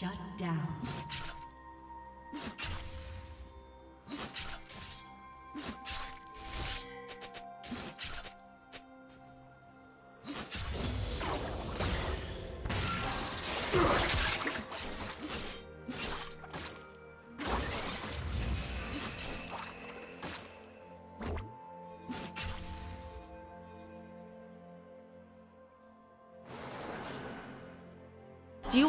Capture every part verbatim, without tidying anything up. Shut down. Do you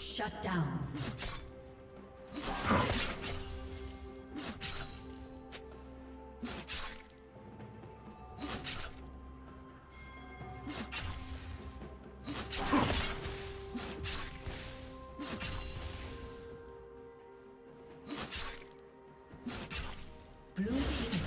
Shut down. Yes.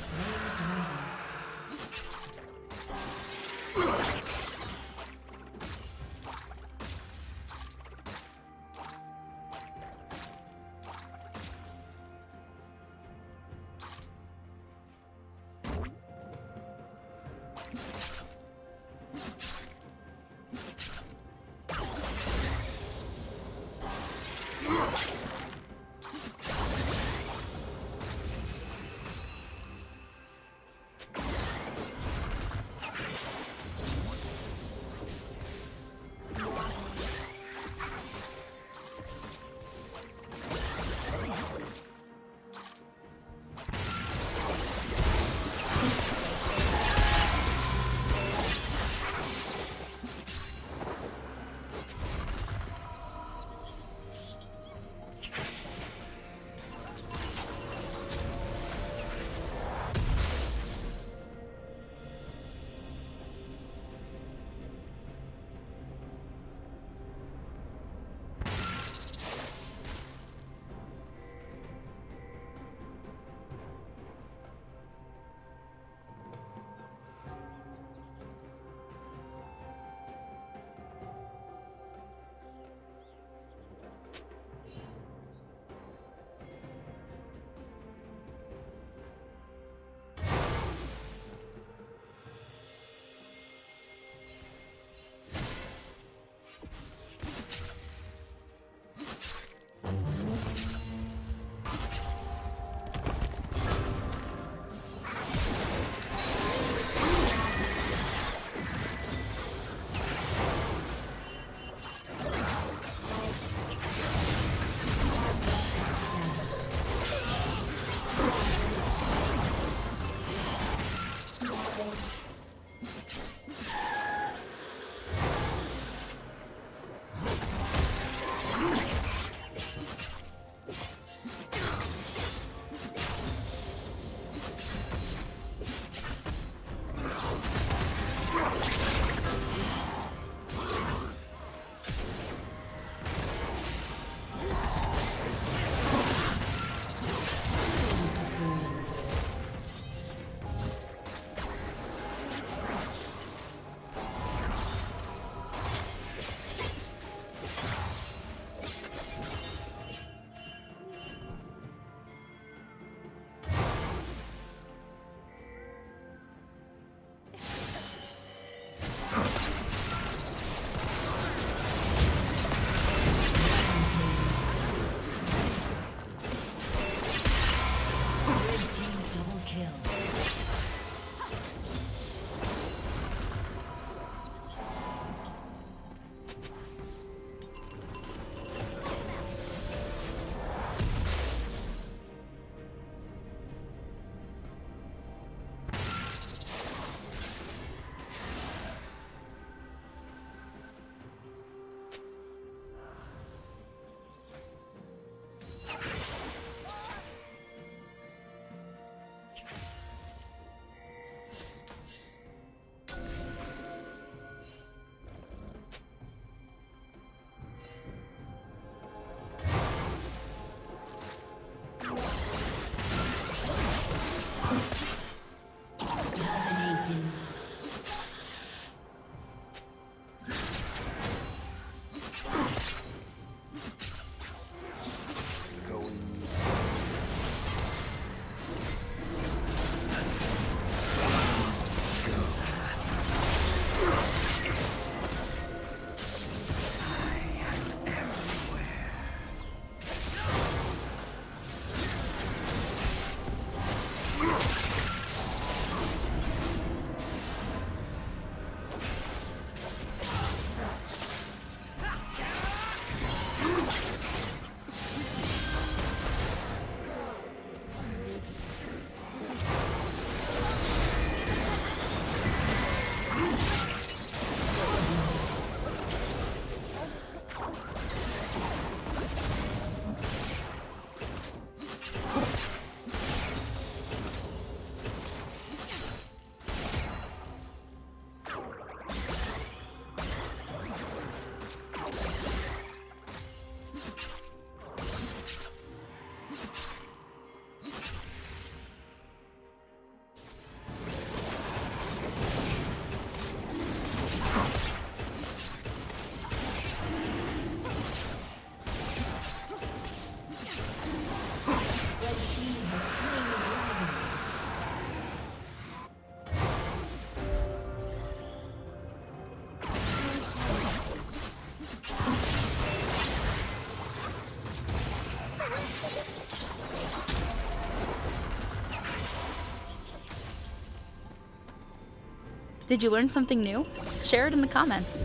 Did you learn something new? Share it in the comments.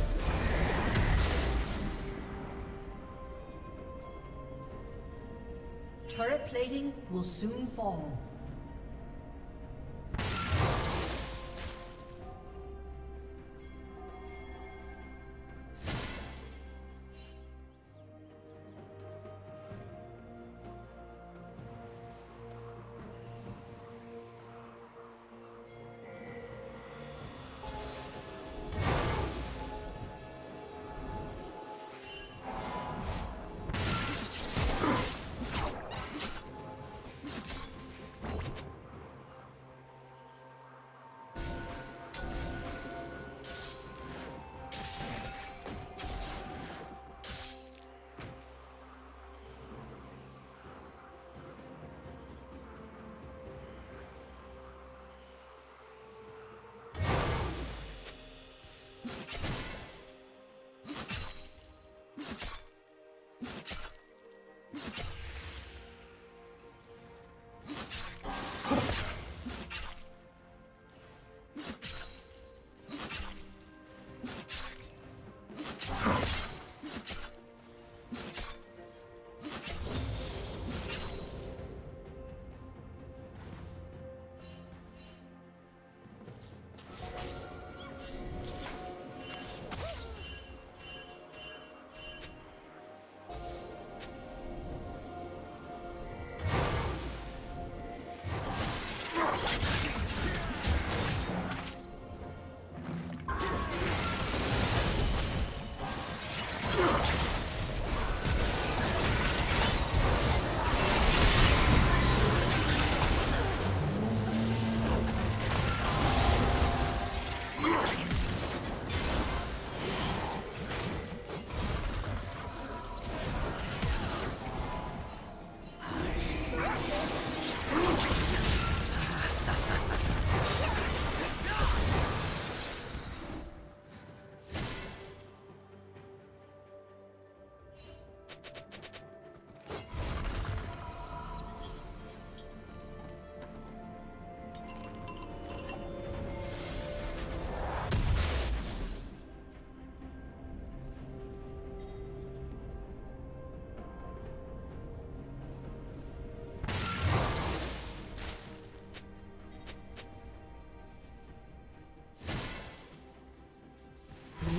Turret plating will soon fall.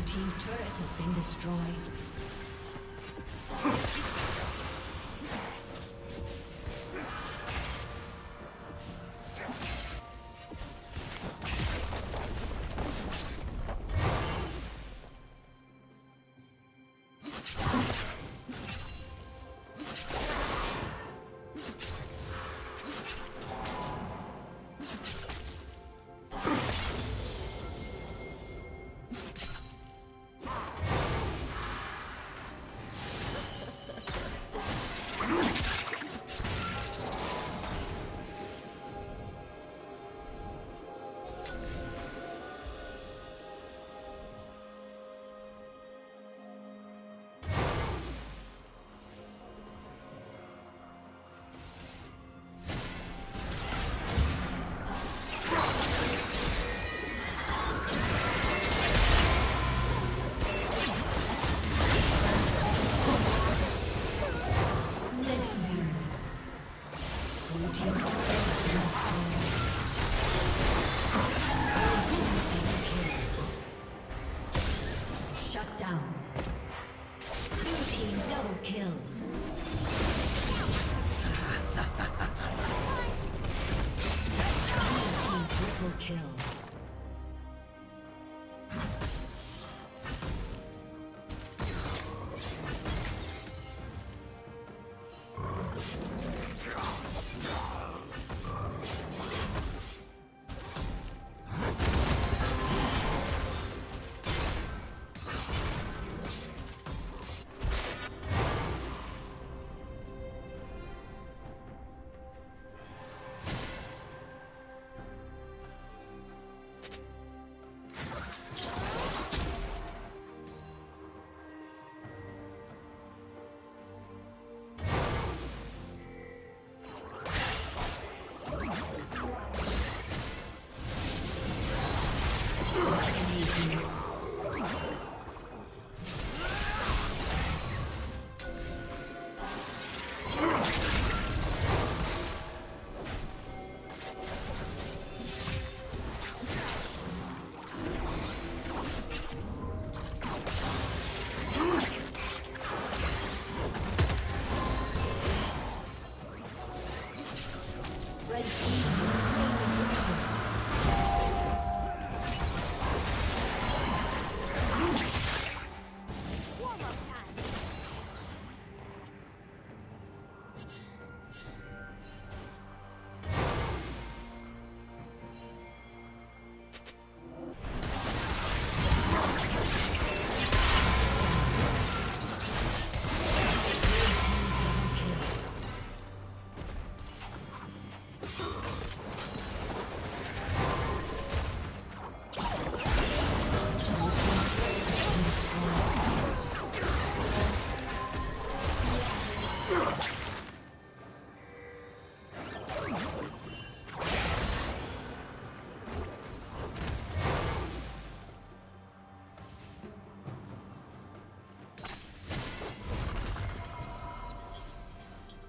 Team's turret has been destroyed.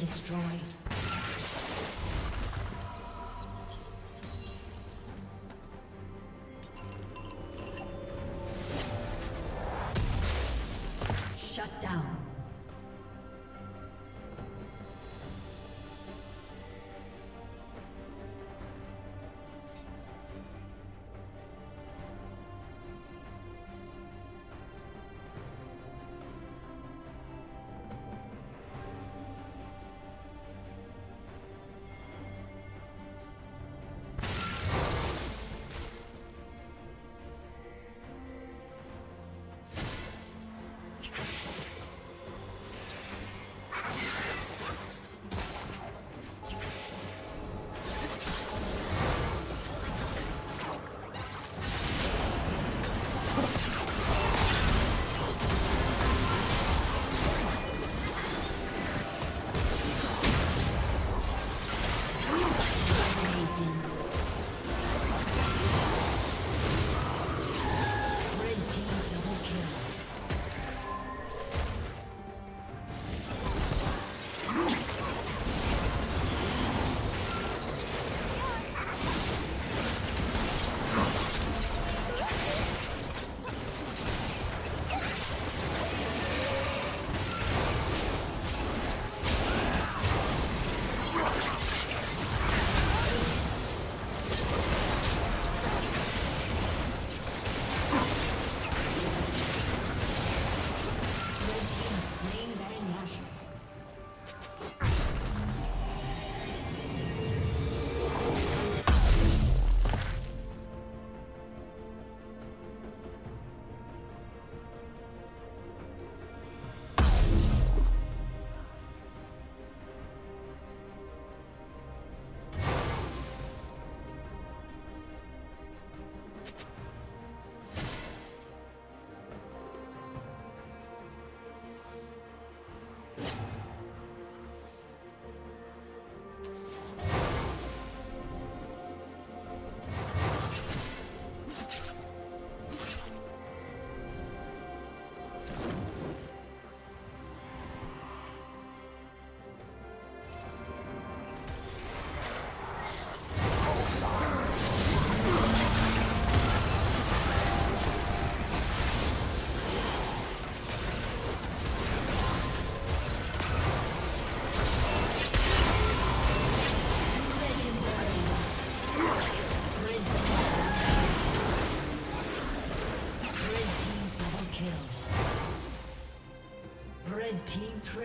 Destroyed.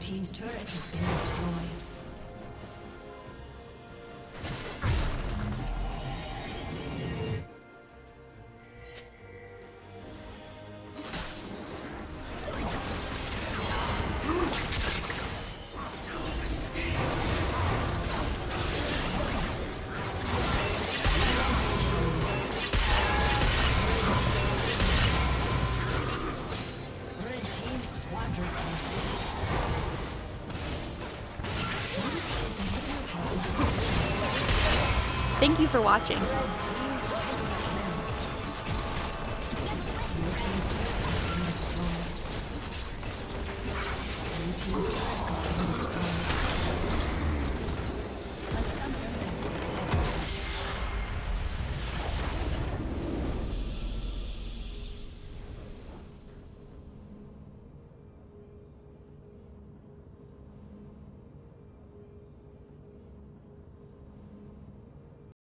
Team's turret has been destroyed. Thank you for watching.